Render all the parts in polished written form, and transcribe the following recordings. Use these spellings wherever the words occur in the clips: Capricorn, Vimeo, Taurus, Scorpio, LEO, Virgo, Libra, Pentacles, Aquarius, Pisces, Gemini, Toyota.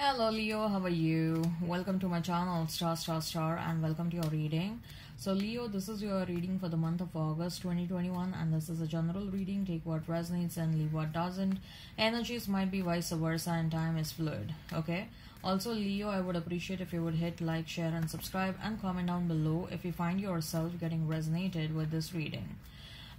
Hello Leo, how are you? Welcome to my channel ****, and welcome to your reading. So Leo, this is your reading for the month of August 2021, and this is a general reading. Take what resonates and leave what doesn't. Energies might be vice versa and time is fluid. Okay, also Leo, I would appreciate if you would hit like, share and subscribe, and comment down below if you find yourself getting resonated with this reading.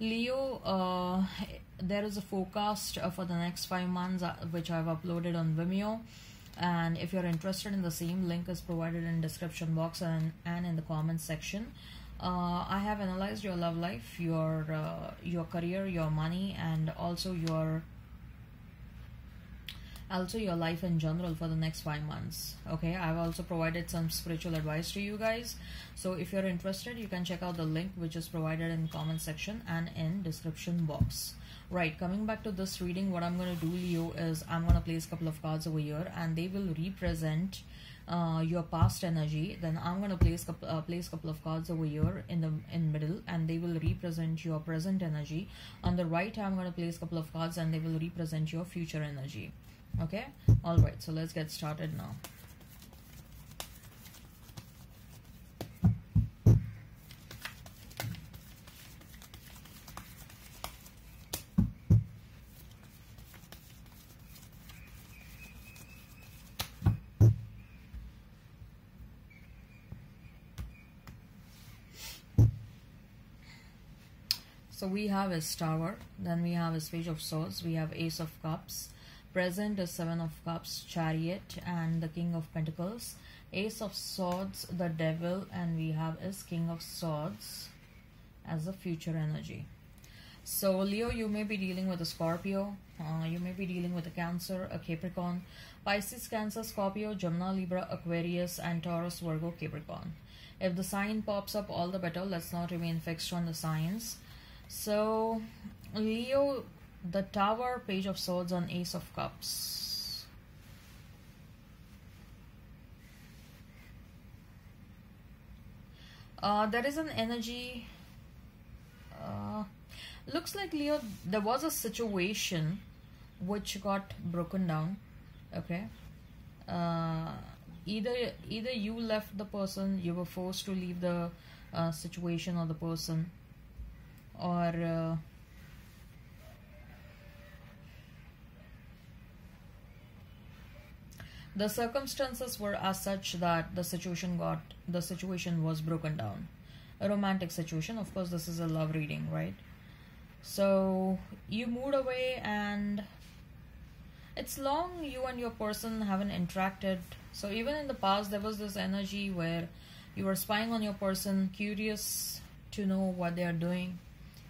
Leo, there is a forecast for the next 5 months which I've uploaded on Vimeo, and if you're interested in the same, link is provided in description box and in the comments section. I have analyzed your love life, your career, your money, and also your life in general for the next 5 months. Okay, I've also provided some spiritual advice to you guys, so if you're interested you can check out the link which is provided in comment section and in description box. Right, coming back to this reading, what I'm going to do, Leo, is I'm going to place a couple of cards over here, and they will represent your past energy. Then I'm going to place a couple of cards over here in middle, and they will represent your present energy. On the right, I'm going to place a couple of cards, and they will represent your future energy. Okay, all right, so let's get started now. So we have a Tower, then we have a Page of Swords, we have Ace of Cups. Present is Seven of Cups, Chariot, and the King of Pentacles. Ace of Swords, the Devil, and we have is King of Swords as the future energy. So Leo, you may be dealing with a Scorpio, you may be dealing with a Cancer, a Capricorn, Pisces, Cancer, Scorpio, Gemini, Libra, Aquarius, and Taurus, Virgo, Capricorn. If the sign pops up, all the better. Let's not remain fixed on the signs. So Leo, the Tower, Page of Swords, and Ace of Cups. There is an energy. Looks like, Leo, there was a situation which got broken down. Okay, either you left the person, you were forced to leave the situation or the person, or the circumstances were as such that the situation was broken down. A romantic situation, of course. This is a love reading, right? So you moved away, and it's long you and your person haven't interacted. So even in the past there was this energy where you were spying on your person, curious to know what they are doing,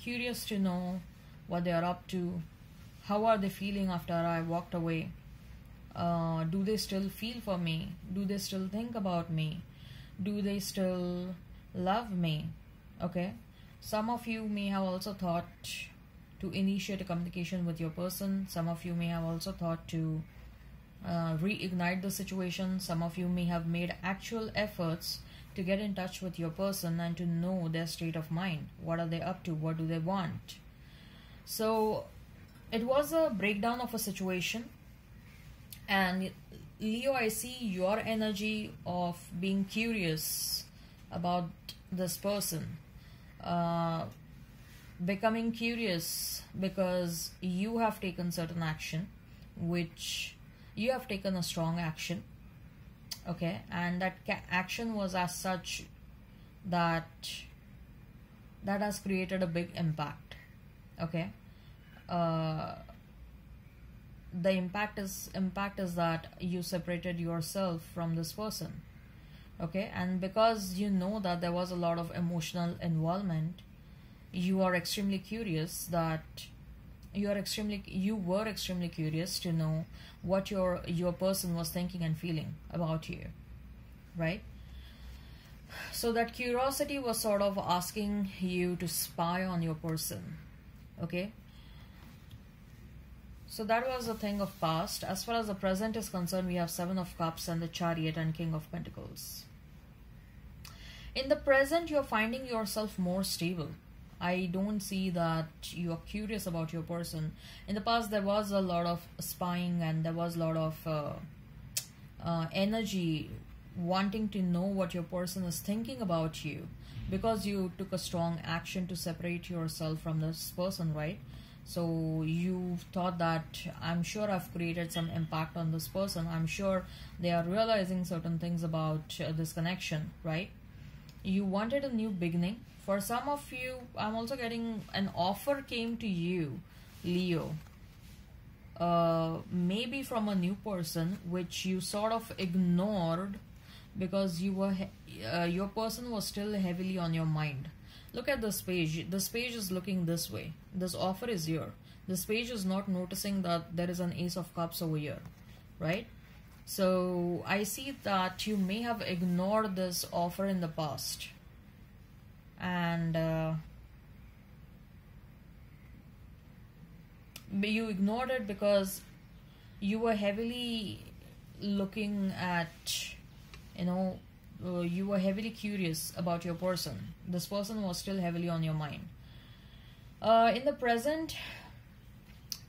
curious to know what they are up to, how are they feeling after I walked away. Do they still feel for me? Do they still think about me? Do they still love me? Okay, some of you may have also thought to initiate a communication with your person. Some of you may have also thought to reignite the situation. Some of you may have made actual efforts to get in touch with your person and to know their state of mind. What are they up to? What do they want? So it was a breakdown of a situation. And Leo, I see your energy of being curious about this person, becoming curious because you have taken certain action, which you have taken a strong action. Okay, and that action was as such that has created a big impact. Okay, the impact is that you separated yourself from this person. Okay, and because you know that there was a lot of emotional involvement, you are extremely curious you were extremely curious to know what your person was thinking and feeling about you, right? So that curiosity was sort of asking you to spy on your person. Okay, so that was a thing of past. As far as the present is concerned, we have Seven of Cups and the Chariot and King of Pentacles. In the present, you're finding yourself more stable. I don't see that you're curious about your person. In the past, there was a lot of spying and there was a lot of energy wanting to know what your person is thinking about you, because you took a strong action to separate yourself from this person, right? So you thought that I'm sure I've created some impact on this person. I'm sure they are realizing certain things about this connection, right? You wanted a new beginning. For some of you, I'm also getting an offer came to you, Leo, maybe from a new person, which you sort of ignored because you were your person was still heavily on your mind. Look at this page. This page is looking this way. This offer is here. This page is not noticing that there is an Ace of Cups over here, right? So I see that you may have ignored this offer in the past, and you ignored it because you were heavily looking at, you know, you were heavily curious about your person. This person was still heavily on your mind. In the present,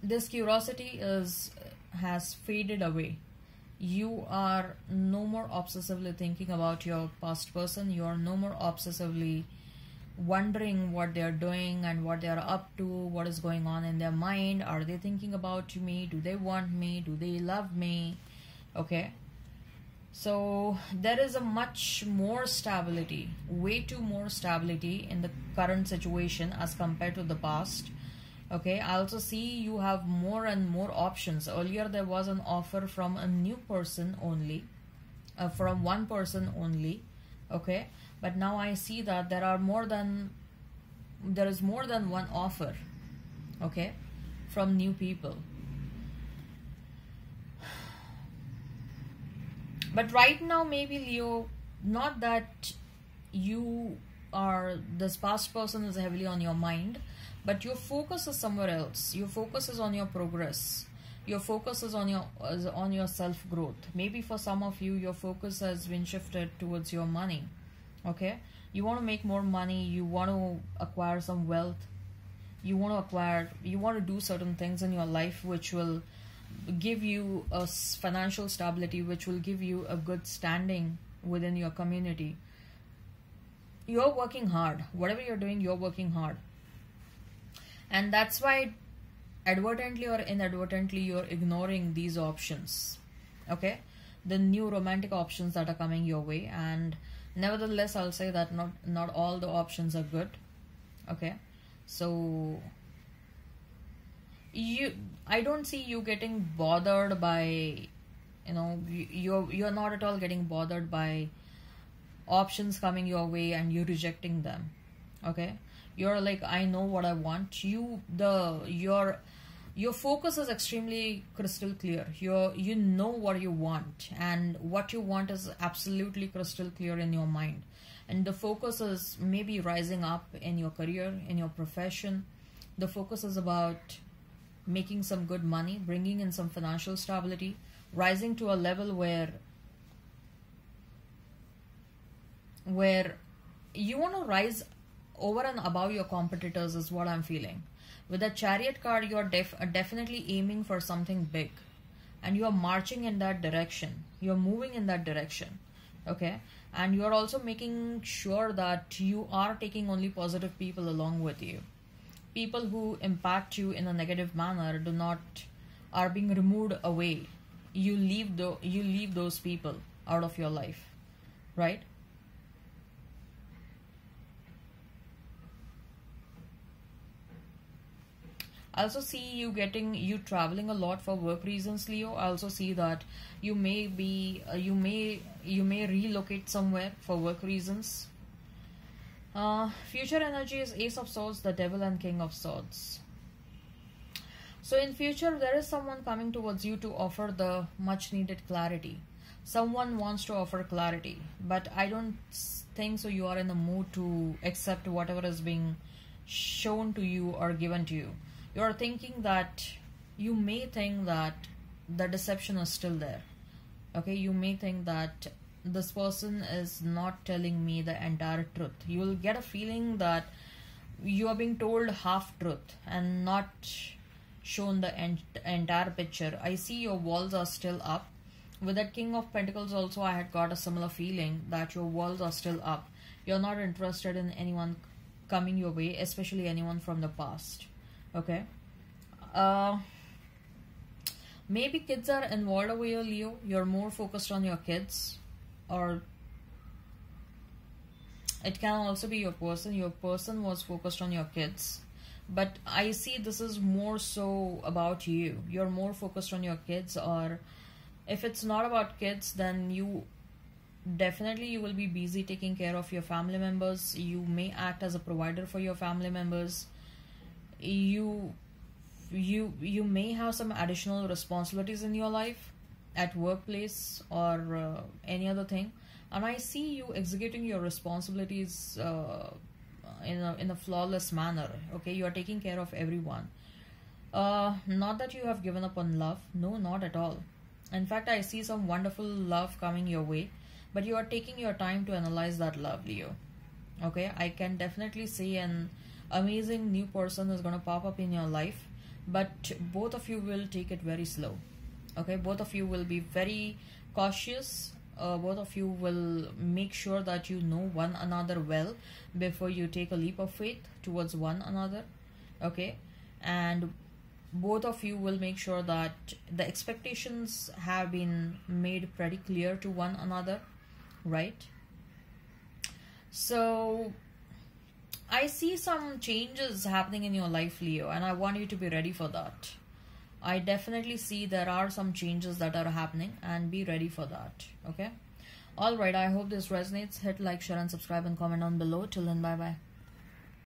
this curiosity has faded away. You are no more obsessively thinking about your past person. You are no more obsessively wondering what they are doing and what they are up to, what is going on in their mind. Are they thinking about me? Do they want me? Do they love me? Okay. So there is a much more stability, way too more stability in the current situation as compared to the past. Okay, I also see you have more and more options. Earlier there was an offer from a new person only, from one person only. Okay, but now I see that there is more than one offer. Okay, from new people. But right now, maybe Leo, not that you are, this past person is heavily on your mind, but your focus is somewhere else. Your focus is on your progress. Your focus is on your self-growth. Maybe for some of you, your focus has been shifted towards your money. Okay? You want to make more money. You want to acquire some wealth. You want to acquire, you want to do certain things in your life which will give you a financial stability, which will give you a good standing within your community. You're working hard. Whatever you're doing, you're working hard. And that's why advertently or inadvertently, you're ignoring these options. Okay? The new romantic options that are coming your way. And nevertheless, I'll say that not all the options are good. Okay? So I don't see you getting bothered by, you know, you're not at all getting bothered by options coming your way and you rejecting them. Okay, you're like, I know what I want. Your focus is extremely crystal clear. You know what you want, and what you want is absolutely crystal clear in your mind. And the focus is maybe rising up in your career, in your profession. The focus is about making some good money, bringing in some financial stability, rising to a level where you want to rise over and above your competitors is what I'm feeling. With the Chariot card, you're definitely aiming for something big, and you're marching in that direction. You're moving in that direction. Okay. And you're also making sure that you are taking only positive people along with you. People who impact you in a negative manner are being removed away. You leave those people out of your life, right? I also see you traveling a lot for work reasons, Leo. I also see that you may be you may relocate somewhere for work reasons. Future energy is Ace of Swords, the Devil, and King of Swords. So in future, there is someone coming towards you to offer the much needed clarity. Someone wants to offer clarity, but I don't think so you are in the mood to accept whatever is being shown to you or given to you. You are thinking that, you may think that the deception is still there. Okay, you may think that this person is not telling me the entire truth. You will get a feeling that you are being told half truth and not shown the entire picture. I see your walls are still up. With that King of Pentacles also, I had got a similar feeling that your walls are still up. You're not interested in anyone coming your way, especially anyone from the past. Okay. Maybe kids are involved over here, Leo. You're more focused on your kids, or it can also be your person. Your person was focused on your kids, but I see this is more so about you. You're more focused on your kids, or if it's not about kids, then you definitely will be busy taking care of your family members. You may act as a provider for your family members. You may have some additional responsibilities in your life at workplace or any other thing, and I see you executing your responsibilities in a flawless manner. Okay, you are taking care of everyone. Not that you have given up on love. No, not at all. In fact, I see some wonderful love coming your way, but you are taking your time to analyze that love, Leo. Okay, I can definitely see an amazing new person is going to pop up in your life, but both of you will take it very slow. Okay, both of you will be very cautious. Both of you will make sure that you know one another well before you take a leap of faith towards one another. Okay, and both of you will make sure that the expectations have been made pretty clear to one another, right? So I see some changes happening in your life, Leo, and I want you to be ready for that. I definitely see there are some changes that are happening, and be ready for that. Okay, all right, I hope this resonates. Hit like, share and subscribe, and comment down below. Till then, bye bye.